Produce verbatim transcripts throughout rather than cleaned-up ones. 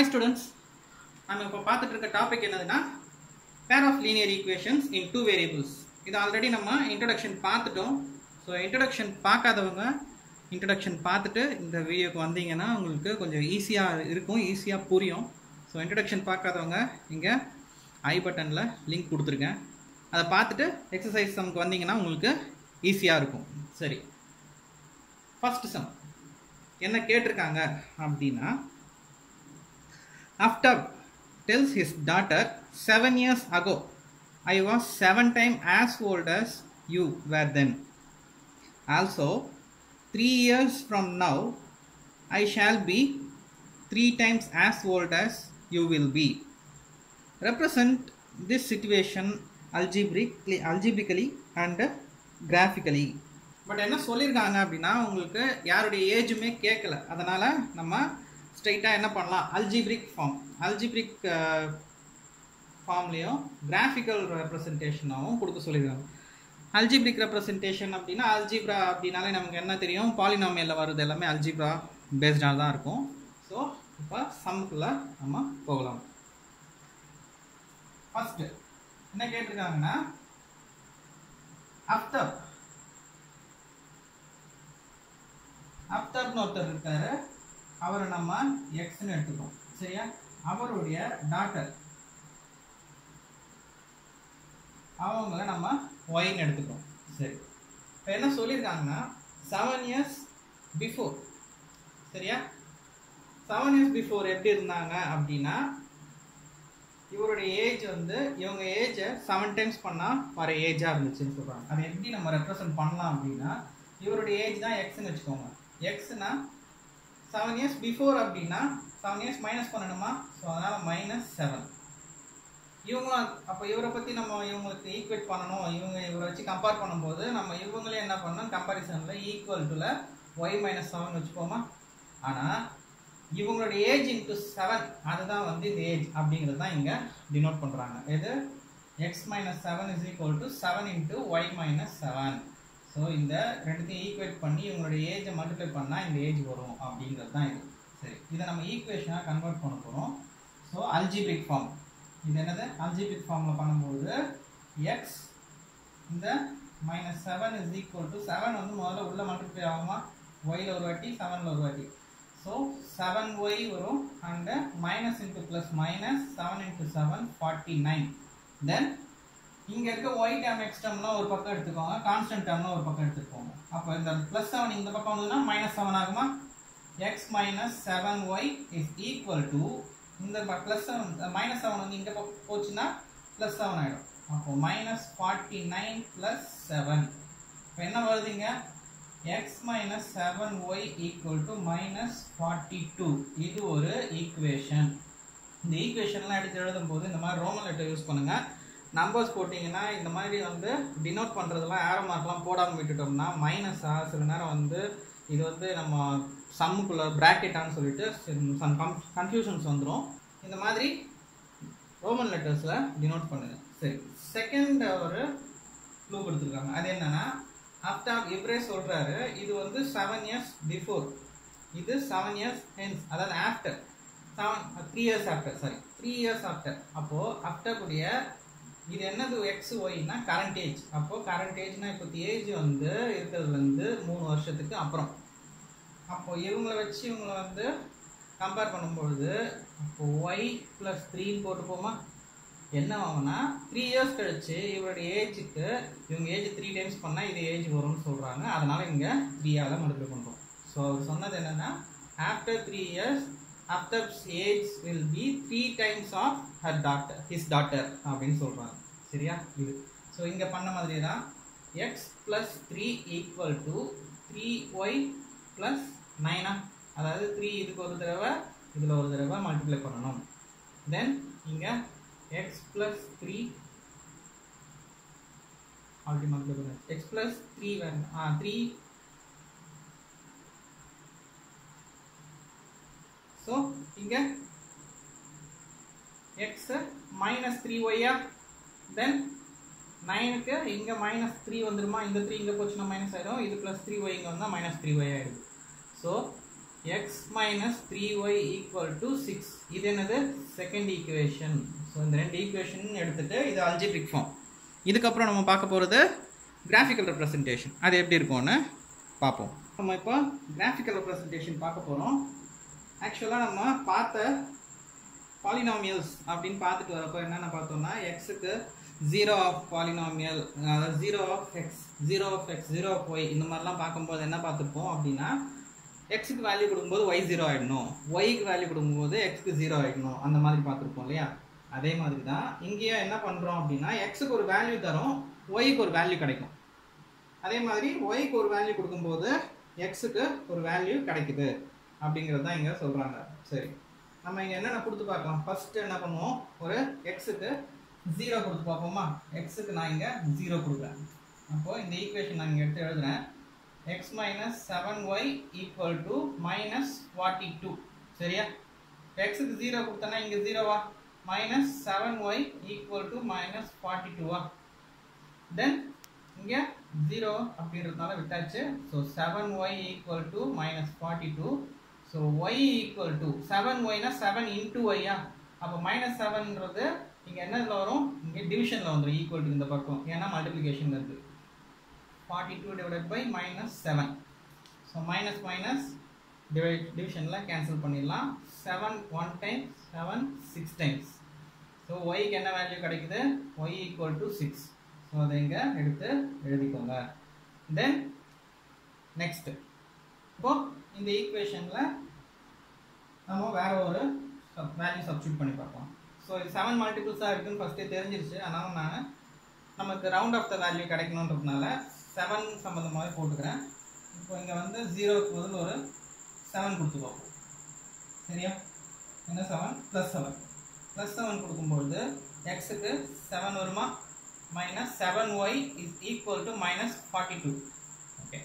Hi students, நாம இப்போ பார்த்துட்டு இருக்க டாபிக் என்னதுன்னா pair of linear equations in two variables. இது ஆல்ரெடி நம்ம இன்ட்ரடக்ஷன் பார்த்துட்டோம். ஸோ இன்ட்ரடக்ஷன் பார்க்காதவங்க இன்ட்ரடக்ஷன் பார்த்துட்டு இந்த வீடியோக்கு வந்தீங்கன்னா உங்களுக்கு கொஞ்சம் ஈஸியாக இருக்கும், ஈஸியாக புரியும். ஸோ இன்ட்ரடக்ஷன் பார்க்காதவங்க இங்கே ஐ பட்டனில் லிங்க் கொடுத்துருக்கேன், அதை பார்த்துட்டு எக்ஸசைஸ் நமக்கு வந்தீங்கன்னா உங்களுக்கு ஈஸியாக இருக்கும். சரி, ஃபஸ்ட்டு சம் என்ன கேட்டிருக்காங்க அப்படின்னா, Aftab tells his daughter, seven years ago, I was seven times as old as you were then. Also, three years from now, I shall be three times as old as you will be. Represent this situation algebraically, algebraically and graphically. But என்ன சொல்லிருக்காங்க அப்படின்னா, உங்களுக்கு யாருடைய ஏஜுமே கேட்கல, அதனால நம்ம ஸ்ட்ரைட்டாக என்ன பண்ணலாம், அல்ஜிப்ரிக் ஃபார்ம் அல்ஜிப்ரிக் ஃபார்ம்லேயும் கிராஃபிக்கல் ரெப்ரசன்டேஷனாகவும் கொடுக்க சொல்லியிருக்காங்க. அல்ஜிப்ரிக் ரெப்ரசன்டேஷன் அப்படின்னா, அல்ஜிப்ரா அப்படின்னாலே நமக்கு என்ன தெரியும், பாலினாமியில் வர்றது எல்லாமே அல்ஜிப்ரா பேஸ்டாக தான் இருக்கும். ஸோ இப்போ சம்குள்ளே நம்ம போகலாம். ஃபஸ்ட்டு என்ன கேட்டிருக்காங்கன்னா, அஃப்தப் அஃப்தப்னு ஒருத்தர் இருக்காரு, அவரை நம்ம எக்ஸ்ன்னு எடுத்துக்கோம். சரியா, அவருடைய டாட்டர் அவங்கள நம்ம ஒய்ன்னு எடுத்துக்கோம். சரி, இப்போ என்ன சொல்லியிருக்காங்கன்னா, செவன் இயர்ஸ் பிஃபோர். சரியா, செவன் இயர்ஸ் பிஃபோர் எப்படி இருந்தாங்க அப்படின்னா, இவருடைய ஏஜ் வந்து இவங்க ஏஜை செவன் டைம்ஸ் பண்ணால் வர ஏஜாக இருந்துச்சுன்னு சொல்கிறாங்க. அதை எப்படி நம்ம ரெப்ரசன்ட் பண்ணலாம் அப்படின்னா, இவருடைய ஏஜ் தான் எக்ஸ்ன்னு வச்சுக்கோங்க. எக்ஸ்னா செவன் இயர்ஸ் பிஃபோர் அப்படின்னா செவன் இயர்ஸ் மைனஸ் பண்ணணுமா, ஸோ அதனால் மைனஸ் செவன். இவங்களும் அப்போ இவரை பற்றி நம்ம இவங்களுக்கு ஈக்குவேட் பண்ணணும், இவங்க இவரை வச்சு கம்பேர் பண்ணும்போது நம்ம இவங்களே என்ன பண்ணணும், கம்பேரிசனில் ஈக்குவல் டுல ஒய் மைனஸ் செவன் வச்சுப்போமா. ஆனால் இவங்களுடைய ஏஜ் இன்ட்டு செவன், அதுதான் வந்து இந்த ஏஜ் அப்படிங்கிறது தான் இங்கே டினோட் பண்ணுறாங்க. இது x minus seven is equal to seven into y minus seven. So இந்த ரெண்டுத்தையும் ஈக்குவேட் பண்ணி இவங்களுடைய ஏஜை மல்டிப்ளை பண்ணால் இந்த ஏஜ் வரும் அப்படிங்கிறது தான் இது. சரி, இதை நம்ம ஈக்குவேஷனாக கன்வெர்ட் பண்ண போகிறோம். ஸோ அல்ஜிபிக் ஃபார்ம், இது என்னது, அல்ஜிபிக் ஃபார்மில் பண்ணும்போது எக்ஸ் இந்த minus seven is equal to seven வந்து முதல்ல உள்ளே மல்டிப்ளை ஆகுமா, ஒயில் ஒரு வாட்டி செவனில் ஒரு வாட்டி. ஸோ செவன் ஒய் வரும், and minus into plus minus seven into seven forty nine. Then இங்கே இருக்க ஒய் டேம் எக்ஸ் டேம்லாம் ஒரு பக்கம் எடுத்துக்கோங்க, கான்ஸ்டன்ட் டேம்லாம் ஒரு பக்கம் எடுத்துக்கோங்க. அப்போ இந்த ப்ளஸ் செவன் இந்த பக்கம் வந்ததுன்னா மைனஸ் செவன் ஆகுமா, x minus seven y is equal to இந்த ப்ளஸ் செவன் மைனஸ் செவன் வந்து இங்கே போச்சுன்னா ப்ளஸ் செவன் ஆகிடும். அப்போ minus forty nine plus seven. இப்போ என்ன வருதுங்க, x minus seven y equal to minus forty two. இது ஒரு ஈக்குவேஷன். இந்த ஈக்குவேஷன்லாம் எடுத்து எழுதும்போது இந்த மாதிரி ரோமன் லெட்டர் யூஸ் பண்ணுங்கள். நம்பர்ஸ் போட்டிங்கன்னா இந்த மாதிரி வந்து டினோட் பண்ணுறதுலாம் ஏரோ மார்க்லாம் போடாமல் விட்டுட்டோம்னா மைனஸாக சில நேரம் வந்து இது வந்து நம்ம சம்முக்குள்ளே ப்ராக்கெட்டான்னு சொல்லிட்டு சம் கம் கன்ஃபியூஷன்ஸ் வந்துடும். இந்த மாதிரி ரோமன் லெட்டர்ஸில் டினோட் பண்ணுங்கள். சரி, செகண்ட் ஒரு க்ளூ கொடுத்துருக்காங்க. அது என்னென்னா, அஃப்டாப் இவரே சொல்கிறாரு, இது வந்து செவன் இயர்ஸ் பிஃபோர், இது செவன் இயர்ஸ் ஹென்ஸ், அதாவது after seven three years after sorry three years after. அப்போது ஆஃப்டருடைய இது என்னது, எக்ஸ் ஒய்னா கரண்ட் ஏஜ். அப்போது கரண்ட் ஏஜ்னால் இப்போ ஏஜ் வந்து இருக்கிறதுலேருந்து மூணு வருஷத்துக்கு அப்புறம். அப்போது இவங்களை வச்சு இவங்களை வந்து கம்பேர் பண்ணும்பொழுது அப்போது ஒய் ப்ளஸ் த்ரீன்னு போட்டுப்போமா, என்ன ஆகும்னா த்ரீ இயர்ஸ் கழிச்சு இவருடைய ஏஜுக்கு இவங்க ஏஜ் த்ரீ டைம்ஸ் பண்ணால் இது ஏஜ் வரும்னு சொல்கிறாங்க. அதனால் இங்கே த்ரீயால் மல்டிப்ளை பண்ணுறோம். ஸோ அவர் சொன்னது என்னென்னா, after three years Aftab's age will be three times of her daughter, his daughter அப்படின்னு சொல்கிறாங்க. சரியா, இது ஸோ இங்கே பண்ண மாதிரி தான், x plus three equal to three y plus நைனா, அதாவது த்ரீ இதுக்கு ஒரு தடவை இதில் ஒரு தடவை மல்டிப்ளை பண்ணணும். தென் இங்கே x plus three already multiply பண்ண எக்ஸ் ப்ளஸ் த்ரீ வேணும், ஆ த்ரீ. ஸோ இங்கே எக்ஸு மைனஸ் த்ரீ ஒய்யா, தென் நைனுக்கு இங்கே மைனஸ் த்ரீ வந்துடுமா, இந்த த்ரீ இங்கே போச்சுன்னா மைனஸ் ஆகிடும், இது ப்ளஸ் த்ரீ ஒய் இங்கே வந்தால் மைனஸ் த்ரீ ஒய் ஆகிடும். So x minus three y equal to six. இது என்னது செகண்ட் ஈக்குவேஷன். ஸோ இந்த ரெண்டு ஈக்குவேஷன் எடுத்துகிட்டு இது அல்ஜிப்ரிக் ஃபார்ம். இதுக்கப்புறம் நம்ம பார்க்க போகிறது கிராஃபிக்கல் ரெப்ரசன்டேஷன். அது எப்படி இருக்கும்னு பார்ப்போம். நம்ம இப்போ கிராஃபிக்கல் ரெப்ரசன்டேஷன் பார்க்க போகிறோம். ஆக்சுவலாக நம்ம பார்த்த பாலினாமியல்ஸ் அப்படின்னு பார்த்துட்டு வரப்போ என்னென்ன பார்த்தோம்னா, எக்ஸுக்கு ஜீரோ ஆஃப் பாலினாமியல், அதாவது zero of x, zero of x, zero of y, இந்த மாதிரிலாம் பார்க்கும்போது என்ன பார்த்துப்போம் அப்படின்னா, எக்ஸுக்கு வேல்யூ கொடுக்கும்போது ஒய் ஜீரோ ஆகிடணும், ஒய்க்கு வேல்யூ கொடுக்கும்போது எக்ஸுக்கு ஜீரோ ஆகிடணும், அந்த மாதிரி பார்த்துருப்போம் இல்லையா. அதே மாதிரி தான் இங்கேயும் என்ன பண்ணுறோம் அப்படின்னா, எக்ஸுக்கு ஒரு வேல்யூ தரும், ஒய்க்கு ஒரு வேல்யூ கிடைக்கும். அதே மாதிரி ஒய்க்கு ஒரு வேல்யூ கொடுக்கும்போது எக்ஸுக்கு ஒரு வேல்யூ கிடைக்குது அப்படிங்கிறது தான் இங்கே சொல்கிறாங்க. சரி, நம்ம இங்கே என்னென்ன கொடுத்து பார்க்கலாம். ஃபஸ்ட்டு என்ன பண்ணுவோம், ஒரு எக்ஸுக்கு ஜீரோ கொடுத்து பார்ப்போமா. எக்ஸுக்கு நான் இங்கே ஜீரோ கொடுக்குறேன். அப்போது இந்த ஈக்குவேஷன் நான் இங்கே எடுத்து எழுதுகிறேன். x minus seven y equal to minus forty-two. சரியா, எக்ஸுக்கு ஜீரோ கொடுத்தனா இங்கே ஜீரோவா, minus seven y equal to minus forty டூவா, தென் இங்கே ஜீரோ அப்படின்றதுனால விட்டாச்சு. So seven y equal to minus forty two. So y equal to seven ஒய்னா செவன் இன்டூ ஒய்யா, அப்போ மைனஸ் செவன்றது இங்கே என்னதில் வரும், இங்கே டிவிஷனில் வந்துடும், ஈக்குவல் டு இந்த பக்கம், ஏன்னா மல்டிப்ளிகேஷன் இருக்குது. forty-two divided by minus seven. So minus minus divide, division la cancel பண்ணிடலாம். seven one time, seven six times. So y க்கு என்ன வேல்யூ கிடைக்குது, y equal to six. So அதை இங்கே எடுத்து எழுதிக்கோங்க. Then next, இப்போ இந்த ஈக்குவேஷனில் நம்ம வேற ஒரு வேல்யூ சப்ஸ்டிட் பண்ணி பார்ப்போம். ஸோ இது செவன் மல்டிபிள்ஸாக இருக்குதுன்னு ஃபஸ்ட்டே தெரிஞ்சிருச்சு. ஆனால் நான் நமக்கு ரவுண்ட் ஆஃப் த வேல்யூ கிடைக்கணுன்றதுனால செவன் சம்மந்தமாகவே போட்டுக்கிறேன். இப்போ இங்கே வந்து ஜீரோக்கு பதில் ஒரு செவன் கொடுத்து பார்ப்போம். சரியா, என்ன seven plus seven plus seven கொடுக்கும்பொழுது எக்ஸுக்கு செவன் வருமா, minus seven y is equal to minus forty two. Okay,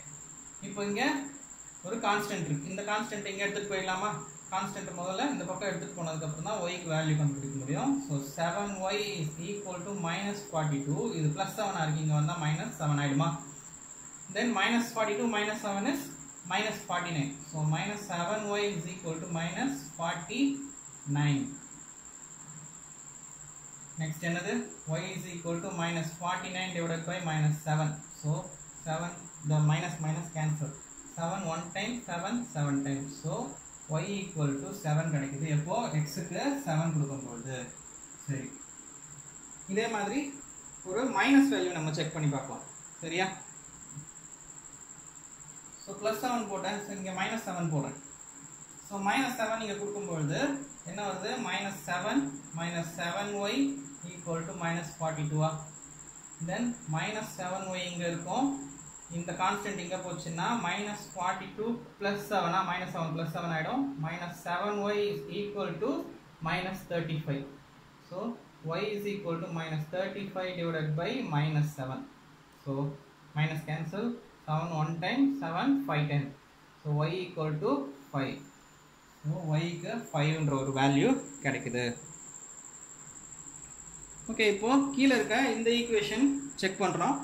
இப்போ இங்கே ஒரு கான்ஸ்டன்ட் இருக்குது. இந்த கான்ஸ்டன்ட் இங்கே எடுத்துகிட்டு போயிடலாமா. கான்ஸ்டன்ட் முதல்ல இந்த பக்கம் எடுத்துகிட்டு போனதுக்கப்புறம் தான் ஒய்க்கு வேல்யூ கண்டுபிடிக்க முடியும். So seven y is equal to minus forty two. இது ப்ளஸ் செவனாக இருக்குது, இங்கே வந்தால் மைனஸ் செவன் ஆகிடுமா. Then minus forty-two minus seven is minus forty-nine. So minus seven y is equal to minus forty-nine. Next another y is equal to minus forty-nine divided by minus seven. So seven, the minus minus cancel. seven one time, seven seven times. So y equal to seven கிடைக்குது. அப்போ x க்கு seven கொடுக்கும்போது சரி, இதே மாதிரி ஒரு minus value நம்ம check பண்ணி பார்ப்போம். சரியா, ஸோ ப்ளஸ் செவன் போட்டேன், ஸோ இங்கே மைனஸ் செவன் போடுறேன். ஸோ மைனஸ் செவன் நீங்கள் கொடுக்கும்பொழுது என்ன வருது, minus seven minus seven y equal to minus forty டூவா. தென் மைனஸ் செவன் ஒய் இங்கே இருக்கும், இந்த கான்ஸ்டன்ட் இங்கே போச்சுன்னா மைனஸ் ஃபார்ட்டி டூ ப்ளஸ் செவனா, மைனஸ் செவன் ப்ளஸ் செவன் ஆகிடும். Minus seven y is equal to minus thirty five. So y is equal to minus thirty five divided by minus seven. So minus cancel, seven one time, seven five times. So y equal to five. So y க்கு five என்ற ஒரு value கிடைக்குது. Okay, இப்போ கீழே இருக்க இந்த equation check பண்ணுறோம்.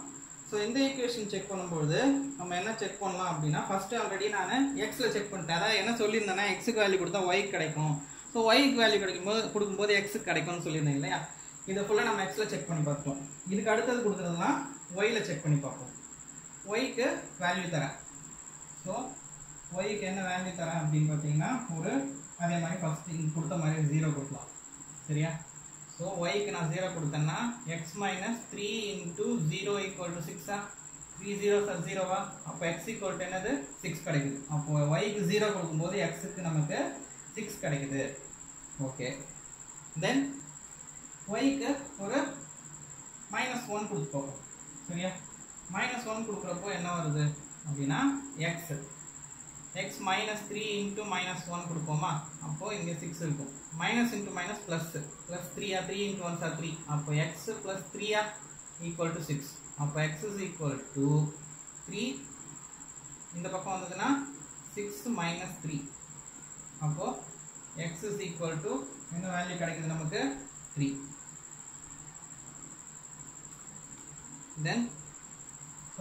So இந்த ஈக்குவேஷன் செக் பண்ணும்போது நம்ம என்ன செக் பண்ணலாம் அப்படின்னா, ஃபஸ்ட்டு ஆல்ரெடி நான் எக்ஸில் செக் பண்ணிட்டேன். அதாவது என்ன சொல்லியிருந்தேன்னா, எக்ஸுக்கு வேல்யூ கொடுத்தா ஒய்க்கு கிடைக்கும். ஸோ ஒய்க்கு வேல்யூ கிடைக்கும்போது கொடுக்கும்போது எக்ஸுக்கு கிடைக்கும்னு சொல்லியிருந்தேன் இல்லையா. இதை ஃபுல்லாக நம்ம எக்ஸில் செக் பண்ணி பார்ப்போம். இதுக்கு அடுத்தது கொடுக்குறதுனா ஒயில் செக் பண்ணி பார்ப்போம். ஒய்க்கு வேல்யூ தரேன். ஸோ ஒய்க்கு என்ன வேல்யூ தரேன் அப்படின்னு பார்த்தீங்கன்னா, ஒரு அதே மாதிரி ஃபஸ்ட் இங்கே கொடுத்த மாதிரி ஜீரோ கொடுக்கலாம். சரியா, ஸோ ஒய்க்கு நான் ஜீரோ கொடுத்தேன்னா x minus three into zero equal to சிக்ஸா, த்ரீ ஜீரோ சார் ஜீரோவா, அப்போ எக்ஸ் ஈக்குவல் டு என்னது சிக்ஸ் கிடைக்குது. அப்போ ஒய்க்கு ஜீரோ கொடுக்கும்போது எக்ஸுக்கு நமக்கு சிக்ஸ் கிடைக்குது. ஓகே, தென் ஒய்க்கு ஒரு மைனஸ் ஒன் கொடுத்து போகும். சரியா, மைனஸ் ஒன் கொடுக்குறப்போ என்ன வருது அப்படின்னா, x x minus three into minus one கொடுப்போமா, அப்போது இங்கே சிக்ஸ் இருக்கும். Minus into minus plus plus த்ரீயா, three into one sir three, அப்போ எக்ஸ் ப்ளஸ் த்ரீயா ஈக்குவல் டு சிக்ஸ். அப்போ x is equal to three, இந்த பக்கம் வந்ததுன்னா சிக்ஸ் மைனஸ் த்ரீ, அப்போது எக்ஸ் இஸ் ஈக்குவல் டு என்ன வேல்யூ கிடைக்குது நமக்கு, த்ரீ. தென்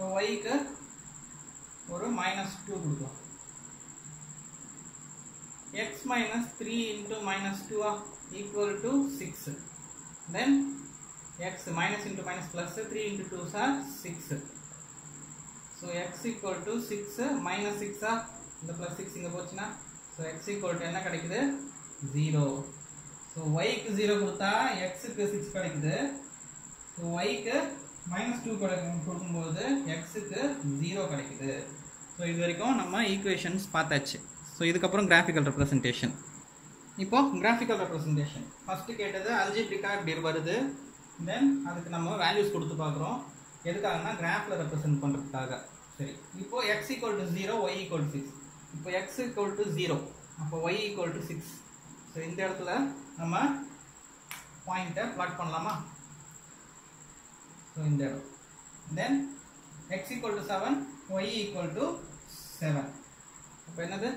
ஸோ ஒய்க்கு ஒரு மைனஸ் டூ கொடுக்கலாம். x minus three into minus two of equal to six. Then x minus into minus plus, three into two are six. So x equal to six minus six of the plus six இங்க போச்சுனா, so x equal to என்ன கிடைக்குது zero. So y க்கு zero கொடுத்தா x க்கு six கிடைக்குது. So y க்கு minus two கொடுக்கும்போது x க்கு zero கிடைக்குது. So இது வரைக்கும் நம்ம equations பார்த்தாச்சு. So இதுக்கு அப்புறம் graphical representation. இப்போ graphical representation first கேட்டது algebraic ஆ எப்படி வருது, then அதுக்கு நம்ம values கொடுத்து பார்க்குறோம். எதுக்காகனா கிராஃப்ல ரெப்ரசன்ட் பண்றதுக்காக. சரி, இப்போ x = zero y = six. இப்போ x = zero, அப்போ y = six. சோ இந்த இடத்துல நம்ம பாயிண்ட பிளாட் பண்ணலாமா? சோ இந்த இடம், then x = seven y = seven. அப்போ என்னது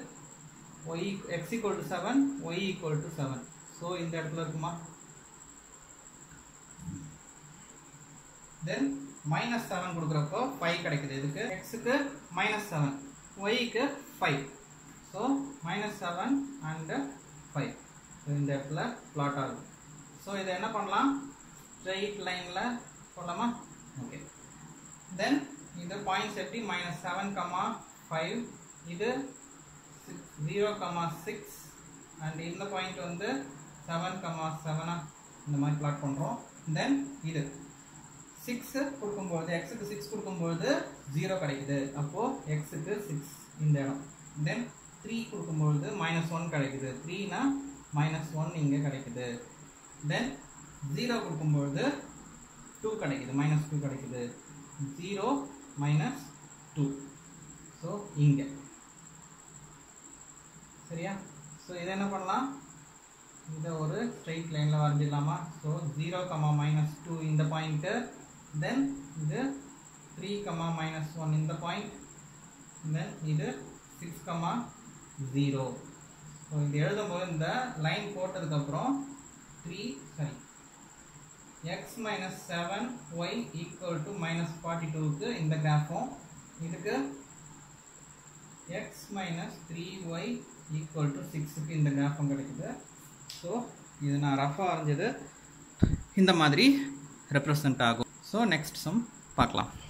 y x = seven y = seven. So இந்த இடத்துல இருக்குமா? then minus seven கொடுக்கறப்போ five கிடைக்குது. இதுக்கு x க்கு minus seven, y க்கு five. so minus seven and five. so இந்த இடத்துல plot ஆகும். so இத என்ன பண்ணலாம்? straight lineல போடலாமா? okay, then இந்த points எப்படி minus seven, five, இது zero, six and இந்த point வந்து seven, seven இந்த மாதிரி plot பண்றோம். then இது six கொடுக்கும்போது x க்கு six கொடுக்கும்போது zero கிடைக்குது. அப்போ x க்கு six இந்த இடம். then three கொடுக்கும்போது minus one கிடைக்குது. three னா minus one இங்க கிடைக்குது. then zero கொடுக்கும்போது two கிடைக்குது, minus two கிடைக்குது. zero minus two. சோ இங்க சரியா? சோ இத என்ன பண்ணலாம்? இத ஒரு ஸ்ட்ரைட் லைன்ல வரையலாமா? சோ zero, minus two இந்த பாயிண்ட், then இது three, minus one இந்த பாயிண்ட், then இது six, zero. சோ இந்த எழுதும்போது இந்த லைன் போட்டதுக்கு அப்புறம் three சரி x - seven y = minus forty-two க்கு இந்த கிராஃபும், இதுக்கு x - three y = six க்கு இந்த கிராஃபும் கிடைக்குது. சோ இது நான் ரஃபா வரைஞ்சது இந்த மாதிரி ரெப்ரசன்ட் ஆகும். ஸோ நெக்ஸ்ட் சம் பார்க்கலாம்.